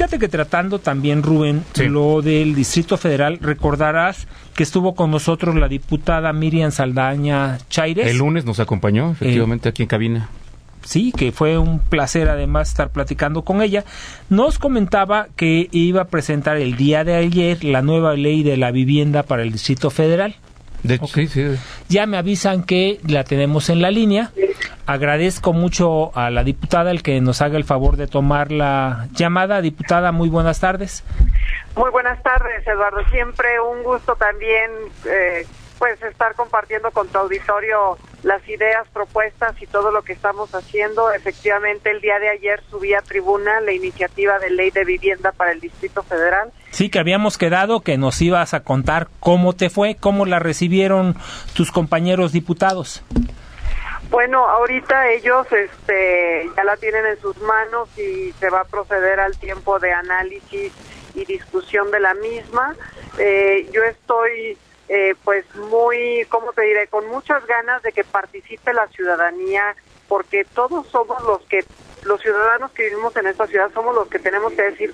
Fíjate que tratando también, Rubén, lo del Distrito Federal, recordarás que estuvo con nosotros la diputada Miriam Saldaña Cháirez. El lunes nos acompañó, efectivamente, aquí en cabina. Sí, que fue un placer además estar platicando con ella. Nos comentaba que iba a presentar el día de ayer la nueva ley de la vivienda para el Distrito Federal. De hecho, sí. Ya me avisan que la tenemos en la línea. Agradezco mucho a la diputada el que nos haga el favor de tomar la llamada. Diputada, muy buenas tardes. Muy buenas tardes, Eduardo. Siempre un gusto también pues estar compartiendo con tu auditorio las ideas, propuestas y todo lo que estamos haciendo. Efectivamente, el día de ayer subí a tribuna la iniciativa de Ley de Vivienda para el Distrito Federal. Sí, que habíamos quedado que nos ibas a contar cómo te fue, cómo la recibieron tus compañeros diputados. Bueno, ahorita ellos ya la tienen en sus manos y se va a proceder al tiempo de análisis y discusión de la misma. Yo estoy... pues muy, ¿cómo te diré?, con muchas ganas de que participe la ciudadanía, porque todos somos los ciudadanos que vivimos en esta ciudad, somos los que tenemos que decir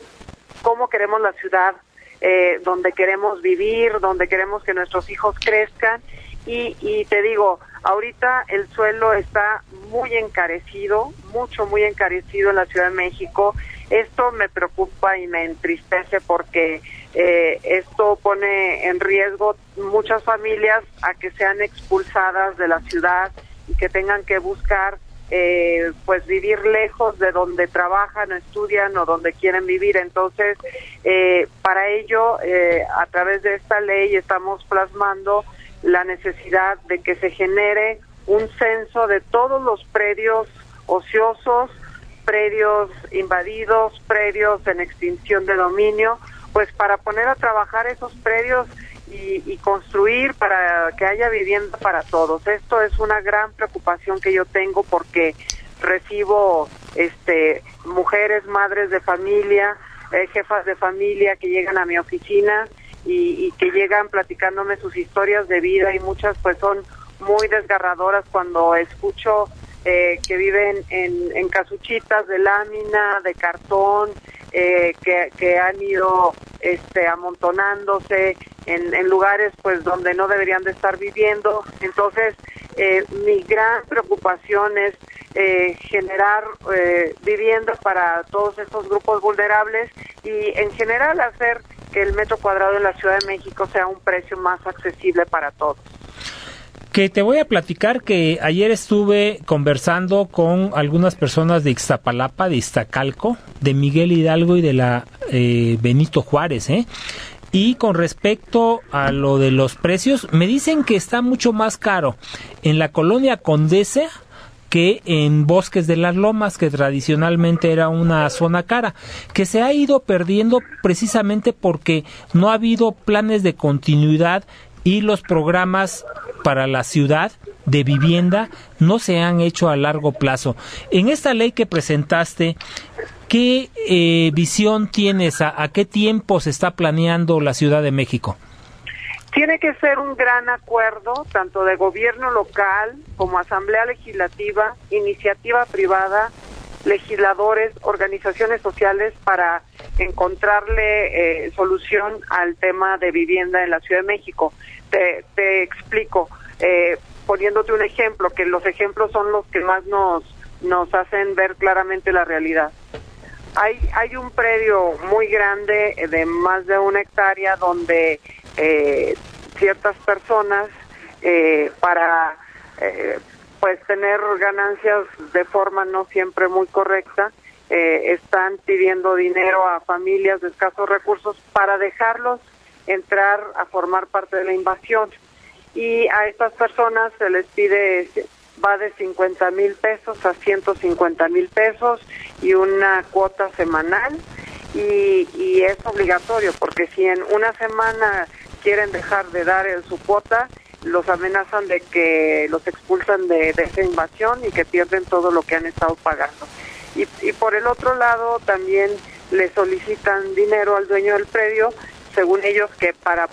cómo queremos la ciudad, donde queremos vivir, donde queremos que nuestros hijos crezcan. Y te digo, ahorita el suelo está muy encarecido, muy encarecido en la Ciudad de México. Esto me preocupa y me entristece porque esto pone en riesgo muchas familias a que sean expulsadas de la ciudad y que tengan que buscar pues vivir lejos de donde trabajan o estudian o donde quieren vivir. Entonces, para ello, a través de esta ley estamos plasmando la necesidad de que se genere un censo de todos los predios ociosos, predios invadidos, predios en extinción de dominio, pues para poner a trabajar esos predios y construir para que haya vivienda para todos. Esto es una gran preocupación que yo tengo porque recibo mujeres, madres de familia, jefas de familia que llegan a mi oficina y que llegan platicándome sus historias de vida, y muchas pues son muy desgarradoras cuando escucho que viven en casuchitas de lámina, de cartón, que han ido amontonándose en lugares pues donde no deberían de estar viviendo. Entonces, mi gran preocupación es generar vivienda para todos estos grupos vulnerables y en general hacer que el metro cuadrado en la Ciudad de México sea un precio más accesible para todos. Que te voy a platicar que ayer estuve conversando con algunas personas de Iztapalapa, de Iztacalco, de Miguel Hidalgo y de la Benito Juárez, y con respecto a lo de los precios, me dicen que está mucho más caro en la colonia Condesa que en Bosques de las Lomas, que tradicionalmente era una zona cara, que se ha ido perdiendo precisamente porque no ha habido planes de continuidad y los programas para la ciudad de vivienda no se han hecho a largo plazo. En esta ley que presentaste, ¿qué visión tienes? ¿A qué tiempo se está planeando la Ciudad de México? Tiene que ser un gran acuerdo, tanto de gobierno local como asamblea legislativa, iniciativa privada, legisladores, organizaciones sociales, para encontrarle solución al tema de vivienda en la Ciudad de México. Te explico, poniéndote un ejemplo, que los ejemplos son los que más nos hacen ver claramente la realidad. Hay un predio muy grande, de más de 1 hectárea, donde... ciertas personas para pues tener ganancias de forma no siempre muy correcta están pidiendo dinero a familias de escasos recursos para dejarlos entrar a formar parte de la invasión, y a estas personas se les pide, va de 50 mil pesos a 150 mil pesos y una cuota semanal, y es obligatorio porque si en una semana quieren dejar de dar su cuota, los amenazan de que los expulsan de esa invasión y que pierden todo lo que han estado pagando. Y por el otro lado también le solicitan dinero al dueño del predio, según ellos, que para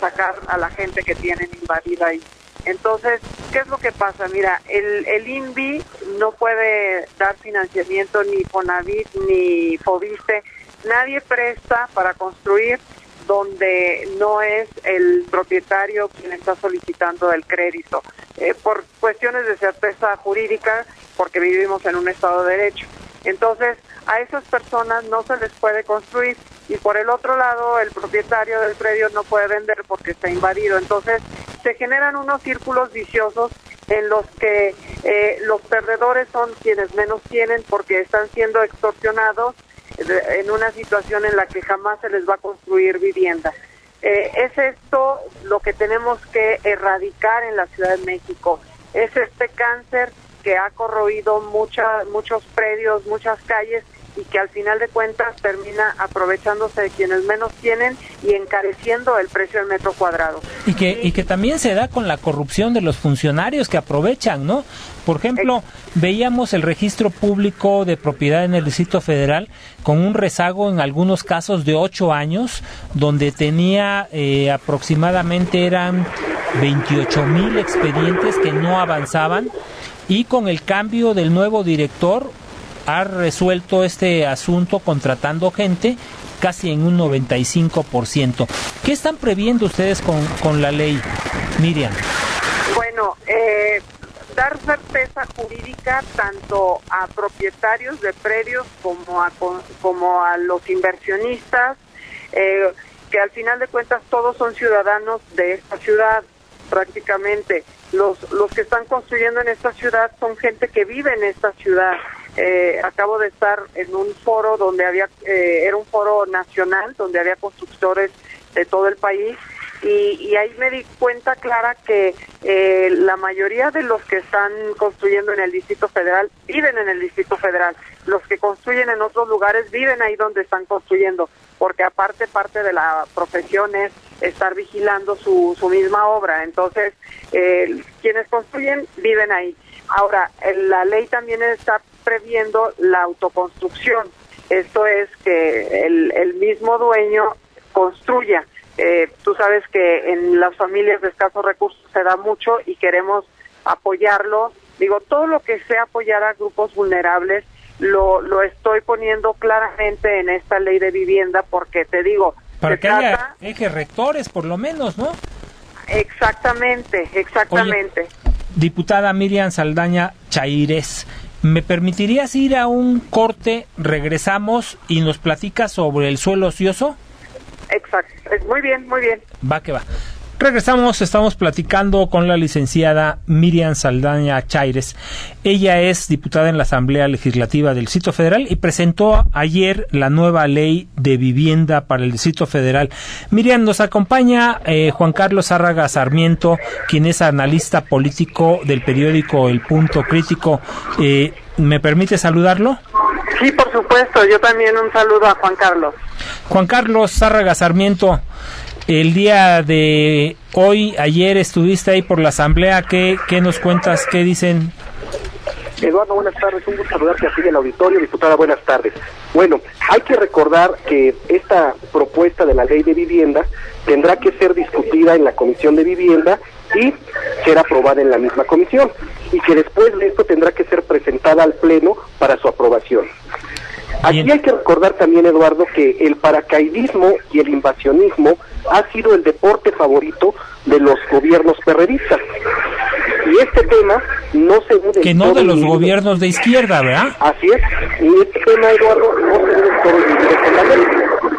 sacar a la gente que tienen invadida Entonces, ¿qué es lo que pasa? Mira, el INVI no puede dar financiamiento, ni Fonavit, ni Foviste. Nadie presta para construir donde no es el propietario quien está solicitando el crédito, por cuestiones de certeza jurídica, porque vivimos en un Estado de Derecho. Entonces, a esas personas no se les puede construir, y por el otro lado, el propietario del predio no puede vender porque está invadido. Entonces, se generan unos círculos viciosos en los que los perdedores son quienes menos tienen, porque están siendo extorsionados en una situación en la que jamás se les va a construir vivienda. Es esto lo que tenemos que erradicar en la Ciudad de México. Es este cáncer que ha corroído muchos predios, muchas calles, y que al final de cuentas termina aprovechándose de quienes menos tienen y encareciendo el precio del metro cuadrado. Y que también se da con la corrupción de los funcionarios que aprovechan, ¿no? Por ejemplo, veíamos el registro público de propiedad en el Distrito Federal con un rezago en algunos casos de 8 años, donde tenía aproximadamente eran 28,000 expedientes que no avanzaban, y con el cambio del nuevo director ha resuelto este asunto contratando gente casi en un 95%. ¿Qué están previendo ustedes con la ley, Miriam? Bueno, dar certeza jurídica tanto a propietarios de predios como a los inversionistas, que al final de cuentas todos son ciudadanos de esta ciudad prácticamente. Los que están construyendo en esta ciudad son gente que vive en esta ciudad. Acabo de estar en un foro donde había, era un foro nacional donde había constructores de todo el país, y ahí me di cuenta clara que la mayoría de los que están construyendo en el Distrito Federal viven en el Distrito Federal. Los que construyen en otros lugares viven ahí donde están construyendo, porque aparte parte de la profesión es estar vigilando su misma obra. Entonces, quienes construyen viven ahí. Ahora, la ley también está previendo la autoconstrucción. Esto es que el mismo dueño construya. Tú sabes que en las familias de escasos recursos se da mucho y queremos apoyarlo. Digo, todo lo que sea apoyar a grupos vulnerables lo estoy poniendo claramente en esta ley de vivienda, porque te digo, para que haya ejes rectores, por lo menos, ¿no? Exactamente. Oye, diputada Miriam Saldaña Cháirez, ¿me permitirías ir a un corte? Regresamos y nos platicas sobre el suelo ocioso. Exacto, muy bien. Va que va. Regresamos, estamos platicando con la licenciada Miriam Saldaña Cháirez. Ella es diputada en la Asamblea Legislativa del Distrito Federal y presentó ayer la nueva ley de vivienda para el Distrito Federal. Miriam, nos acompaña Juan Carlos Zárraga Sarmiento, quien es analista político del periódico El Punto Crítico. ¿Me permite saludarlo? Sí, por supuesto, yo también un saludo a Juan Carlos. Juan Carlos Zárraga Sarmiento, el día de hoy, ayer estuviste ahí por la asamblea. ¿Qué nos cuentas? ¿Qué dicen? Eduardo, buenas tardes. Un gusto saludarte así en el auditorio. Diputada, buenas tardes. Bueno, hay que recordar que esta propuesta de la ley de vivienda tendrá que ser discutida en la Comisión de Vivienda y ser aprobada en la misma comisión, y que después de esto tendrá que ser presentada al Pleno para su aprobación. Aquí hay que recordar también, Eduardo, que el paracaidismo y el invasionismo ha sido el deporte favorito de los gobiernos perredistas. Y este tema no se ve... Que no de los gobiernos de izquierda, ¿verdad? Así es. Y este tema, Eduardo, no se ve todo el mundo.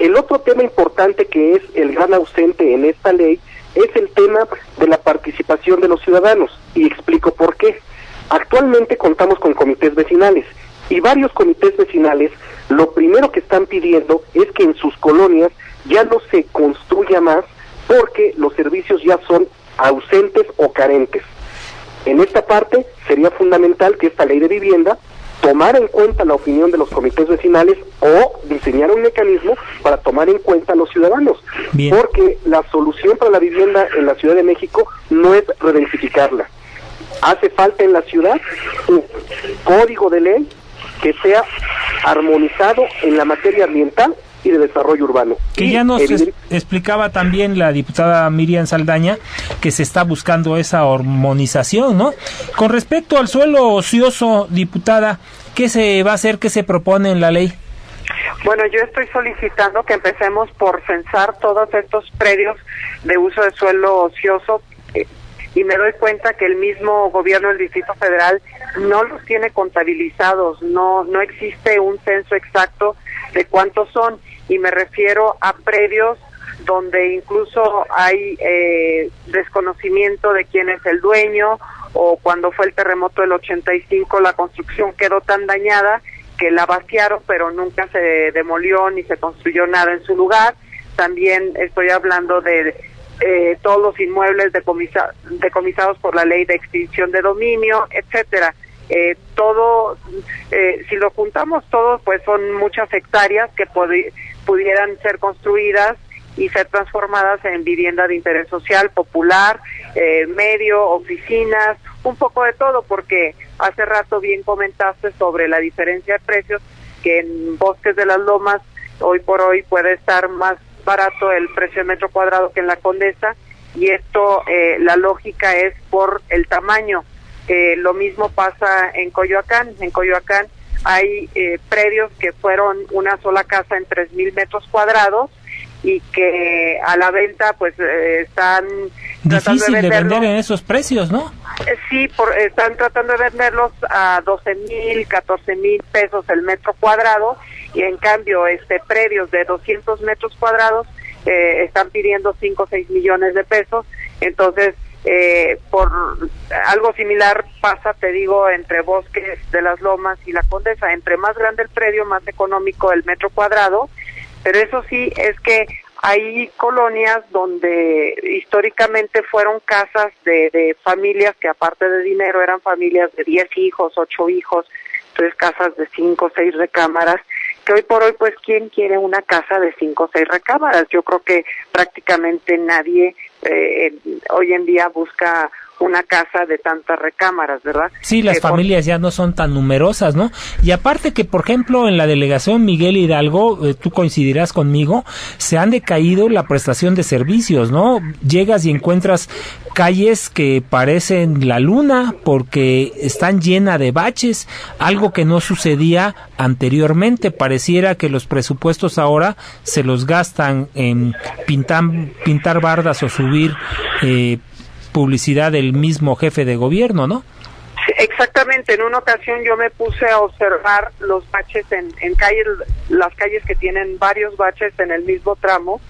El otro tema importante que es el gran ausente en esta ley es el tema de la participación de los ciudadanos. Y explico por qué. Actualmente contamos con comités vecinales. Y varios comités vecinales lo primero que están pidiendo es que en sus colonias ya no se construya más porque los servicios ya son ausentes o carentes. En esta parte sería fundamental que esta ley de vivienda tomara en cuenta la opinión de los comités vecinales o diseñar un mecanismo para tomar en cuenta a los ciudadanos. Bien. Porque la solución para la vivienda en la Ciudad de México no es redensificarla. Hace falta en la ciudad un código de ley que sea armonizado en la materia ambiental y de desarrollo urbano. Que ya nos explicaba también la diputada Miriam Saldaña que se está buscando esa hormonización, ¿no? Con respecto al suelo ocioso, diputada, ¿qué se va a hacer? ¿Qué se propone en la ley? Bueno, yo estoy solicitando que empecemos por censar todos estos predios de uso de suelo ocioso, y me doy cuenta que el mismo gobierno del Distrito Federal no los tiene contabilizados, no existe un censo exacto de cuántos son, y me refiero a predios donde incluso hay desconocimiento de quién es el dueño, o cuando fue el terremoto del 85 la construcción quedó tan dañada que la vaciaron, pero nunca se demolió ni se construyó nada en su lugar. También estoy hablando de todos los inmuebles decomisados por la ley de extinción de dominio, etcétera. Todo, si lo juntamos todos, pues son muchas hectáreas que pudieran ser construidas y ser transformadas en vivienda de interés social, popular, medio, oficinas, un poco de todo, porque hace rato bien comentaste sobre la diferencia de precios, que en Bosques de las Lomas hoy por hoy puede estar más barato el precio de metro cuadrado que en la Condesa, y esto, la lógica es por el tamaño. Lo mismo pasa en Coyoacán. En Coyoacán hay predios que fueron una sola casa en 3,000 metros cuadrados, y que a la venta pues están difícil tratando de vender en esos precios, ¿no? Sí, están tratando de venderlos a 12,000, 14,000 pesos el metro cuadrado, y en cambio predios de 200 metros cuadrados están pidiendo 5 o 6 millones de pesos. Entonces, por algo similar pasa, te digo, entre Bosques de las Lomas y la Condesa. Entre más grande el predio, más económico el metro cuadrado. Pero eso sí, es que hay colonias donde históricamente fueron casas de familias que, aparte de dinero, eran familias de 10 hijos, 8 hijos, entonces casas de 5 o 6 recámaras, que hoy por hoy, pues, ¿quién quiere una casa de 5 o 6 recámaras? Yo creo que prácticamente nadie hoy en día busca una casa de tantas recámaras, ¿verdad? Sí, las familias ya no son tan numerosas, ¿no? Y aparte que, por ejemplo, en la delegación Miguel Hidalgo, tú coincidirás conmigo, se han decaído la prestación de servicios, ¿no? Llegas y encuentras calles que parecen la luna porque están llenas de baches, algo que no sucedía anteriormente. Pareciera que los presupuestos ahora se los gastan en pintar bardas o subir publicidad del mismo jefe de gobierno, ¿no? Sí, exactamente. En una ocasión yo me puse a observar los baches en calles, las calles que tienen varios baches en el mismo tramo.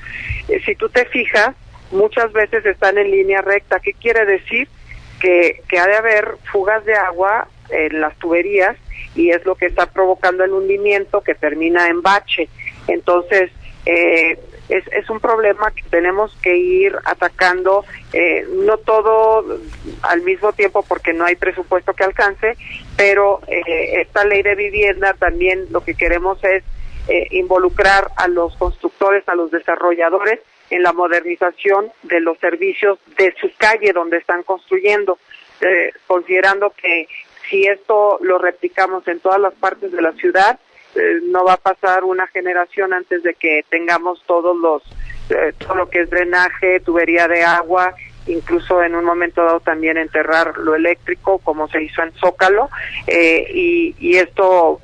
Si tú te fijas, muchas veces están en línea recta. ¿Qué quiere decir? Que ha de haber fugas de agua en las tuberías, y es lo que está provocando el hundimiento que termina en bache. Entonces, es un problema que tenemos que ir atacando, no todo al mismo tiempo porque no hay presupuesto que alcance, pero esta ley de vivienda también lo que queremos es involucrar a los constructores, a los desarrolladores en la modernización de los servicios de su calle donde están construyendo, considerando que si esto lo replicamos en todas las partes de la ciudad, no va a pasar una generación antes de que tengamos todo lo que es drenaje, tubería de agua, incluso en un momento dado también enterrar lo eléctrico, como se hizo en Zócalo, y esto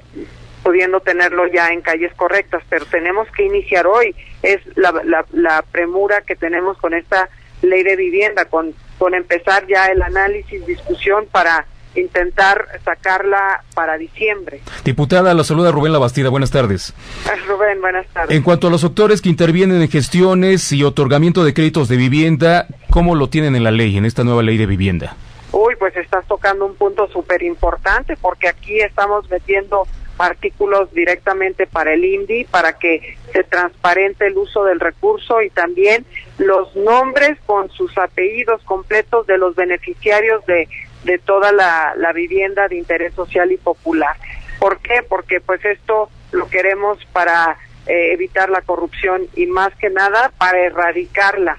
pudiendo tenerlo ya en calles correctas, pero tenemos que iniciar hoy. Es la premura que tenemos con esta ley de vivienda, con empezar ya el análisis, discusión para intentar sacarla para diciembre. Diputada, la saluda Rubén Labastida, buenas tardes. Rubén, buenas tardes. En cuanto a los actores que intervienen en gestiones y otorgamiento de créditos de vivienda, ¿cómo lo tienen en la ley, en esta nueva ley de vivienda? Uy, pues estás tocando un punto súper importante, porque aquí estamos metiendo artículos directamente para el INDI, para que se transparente el uso del recurso, y también los nombres con sus apellidos completos de los beneficiarios de toda la vivienda de interés social y popular. ¿Por qué? Porque pues esto lo queremos para evitar la corrupción, y más que nada para erradicarla,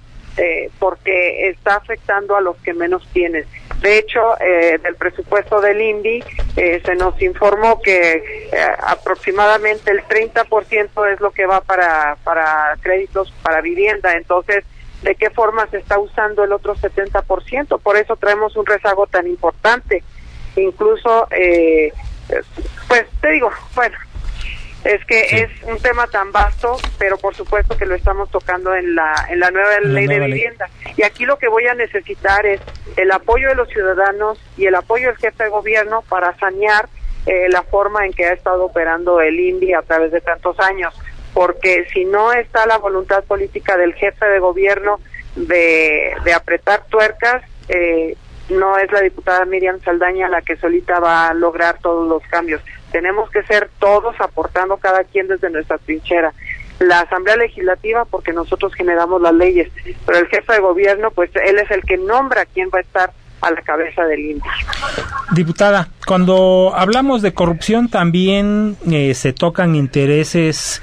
porque está afectando a los que menos tienen. De hecho, del presupuesto del INDI se nos informó que aproximadamente el 30% es lo que va para créditos para vivienda. Entonces, ¿de qué forma se está usando el otro 70%? Por eso traemos un rezago tan importante. Incluso, pues te digo, bueno, es que sí, es un tema tan vasto, pero por supuesto que lo estamos tocando en la nueva ley de vivienda. Y aquí lo que voy a necesitar es el apoyo de los ciudadanos y el apoyo del jefe de gobierno para sanear la forma en que ha estado operando el INVI a través de tantos años, porque si no está la voluntad política del jefe de gobierno de apretar tuercas, no es la diputada Miriam Saldaña la que solita va a lograr todos los cambios. Tenemos que ser todos aportando, cada quien desde nuestra trinchera. La Asamblea Legislativa, porque nosotros generamos las leyes, pero el jefe de gobierno, pues él es el que nombra quién va a estar a la cabeza del INDI. Diputada, cuando hablamos de corrupción también se tocan intereses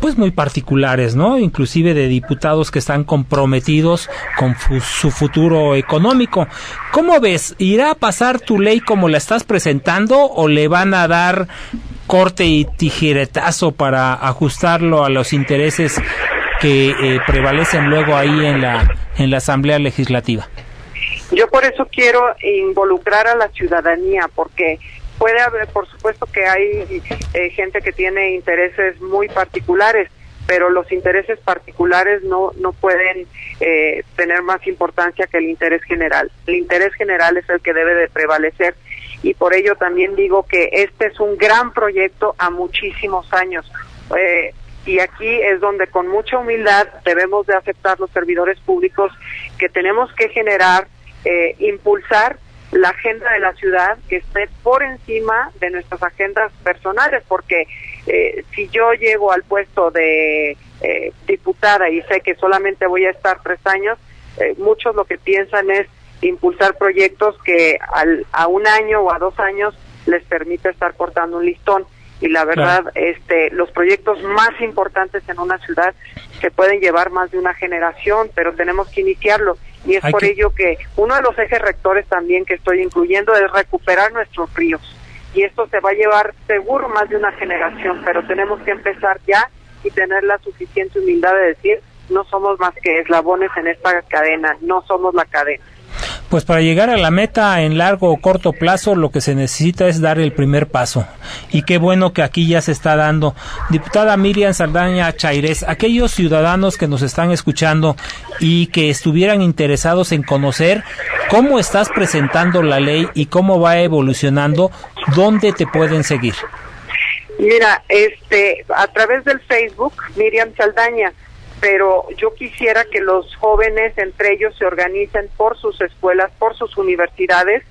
pues muy particulares, ¿no? Inclusive de diputados que están comprometidos con su futuro económico. ¿Cómo ves? ¿Irá a pasar tu ley como la estás presentando o le van a dar corte y tijeretazo para ajustarlo a los intereses que prevalecen luego ahí en la Asamblea Legislativa? Yo por eso quiero involucrar a la ciudadanía, porque puede haber, por supuesto que hay gente que tiene intereses muy particulares, pero los intereses particulares no pueden tener más importancia que el interés general. El interés general es el que debe de prevalecer, y por ello también digo que este es un gran proyecto a muchísimos años. Y aquí es donde con mucha humildad debemos de aceptar los servidores públicos que tenemos que generar, impulsar la agenda de la ciudad que esté por encima de nuestras agendas personales, porque si yo llego al puesto de diputada y sé que solamente voy a estar 3 años, muchos lo que piensan es impulsar proyectos que a 1 año o a 2 años les permite estar cortando un listón. Y la verdad, claro, los proyectos más importantes en una ciudad se pueden llevar más de una generación, pero tenemos que iniciarlo. Y es por ello que uno de los ejes rectores también que estoy incluyendo es recuperar nuestros ríos. Y esto se va a llevar seguro más de una generación, pero tenemos que empezar ya y tener la suficiente humildad de decir, no somos más que eslabones en esta cadena, no somos la cadena. Pues para llegar a la meta en largo o corto plazo lo que se necesita es dar el primer paso, y qué bueno que aquí ya se está dando. Diputada Miriam Saldaña Cháirez, aquellos ciudadanos que nos están escuchando y que estuvieran interesados en conocer cómo estás presentando la ley y cómo va evolucionando, ¿dónde te pueden seguir? Mira, a través del Facebook Miriam Saldaña, pero yo quisiera que los jóvenes entre ellos se organicen por sus escuelas, por sus universidades,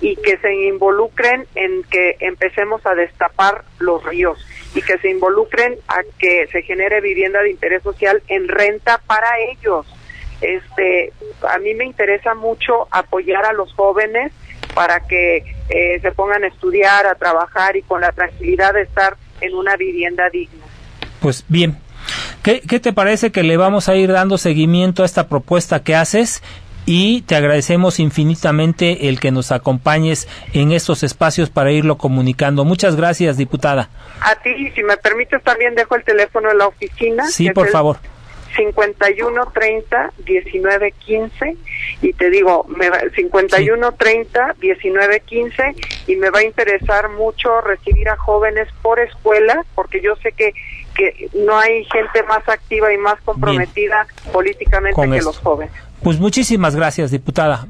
y que se involucren en que empecemos a destapar los ríos, y que se involucren a que se genere vivienda de interés social en renta para ellos. A mí me interesa mucho apoyar a los jóvenes para que se pongan a estudiar, a trabajar y con la tranquilidad de estar en una vivienda digna. Pues bien, ¿Qué te parece que le vamos a ir dando seguimiento a esta propuesta que haces? Y te agradecemos infinitamente el que nos acompañes en estos espacios para irlo comunicando. Muchas gracias, diputada. A ti, si me permites, también dejo el teléfono en la oficina. Sí, por favor. 5130-1915, y te digo, 5130-1915, y me va a interesar mucho recibir a jóvenes por escuela, porque yo sé que no hay gente más activa y más comprometida políticamente que los jóvenes. Pues muchísimas gracias, diputada.